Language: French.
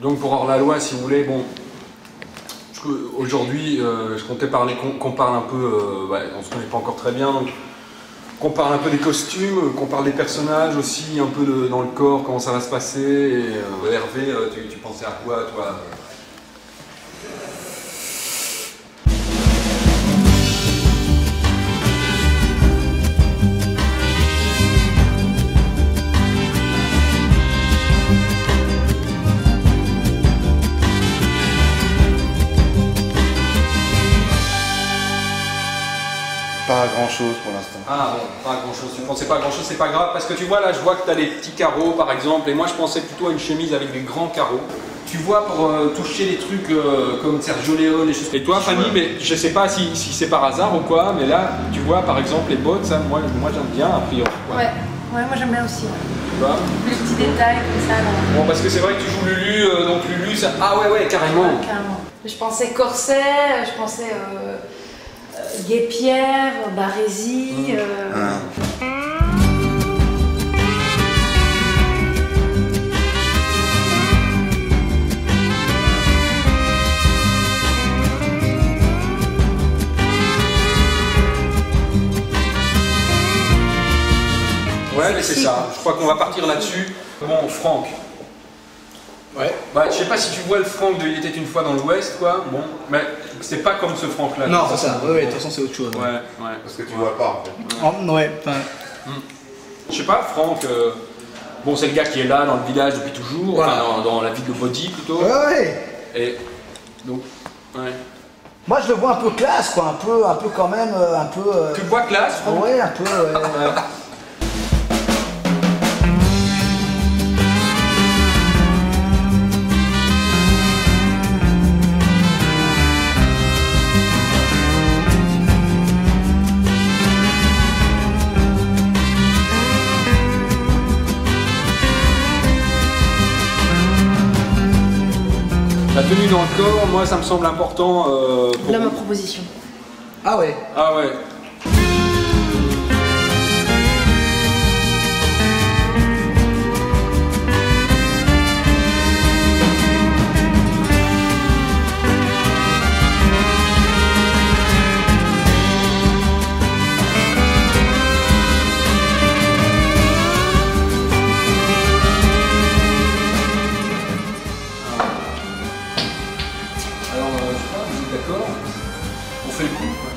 Donc pour hors-la-loi, si vous voulez, bon, aujourd'hui, je comptais parler, qu'on parle un peu, on se connaît pas encore très bien, donc qu'on parle un peu des costumes, qu'on parle des personnages aussi, un peu de, dans le corps, comment ça va se passer. Et, Hervé, tu pensais à quoi, toi? Pas grand chose pour l'instant. Ah bon, pas grand chose. Tu pensais pas grand chose, c'est pas grave. Parce que tu vois là, je vois que tu as les petits carreaux par exemple. Et moi je pensais plutôt à une chemise avec des grands carreaux. Tu vois, pour toucher les trucs comme Sergio Leone et choses. Et toi Fanny, mais je sais pas si c'est par hasard ou quoi, mais là tu vois par exemple les bottes, ça, moi j'aime bien a priori. Ouais, ouais, moi j'aime bien aussi. Tu vois les petits détails comme ça. Là. Bon, parce que c'est vrai que tu joues Lulu, donc Lulu, ça. Ah ouais, carrément. Ouais, carrément. Je pensais corset, je pensais. Guépierre, Barési. Ouais, mais c'est ça. Je crois qu'on va partir là-dessus. Bon, Franck. Ouais. Bah, je sais pas si tu vois le Franck de Il était une fois dans l'Ouest, quoi. Bon, mais c'est pas comme ce Franck là. Non, c'est ça. Ouais, de toute façon, c'est autre chose. Ouais, ouais. Parce que tu vois pas, en fait. Ouais, enfin. Je sais pas, Franck. Bon, c'est le gars qui est là dans le village depuis toujours, voilà. Enfin, dans la ville de Body plutôt. Ouais. Et donc, ouais. Moi, je le vois un peu classe, quoi. Un peu quand même, un peu. Tu le vois classe, Franck? Ouais, un peu. La tenue dans le corps, moi ça me semble important. Là ma proposition. Ah ouais. Ah ouais. D'accord, on fait le coup.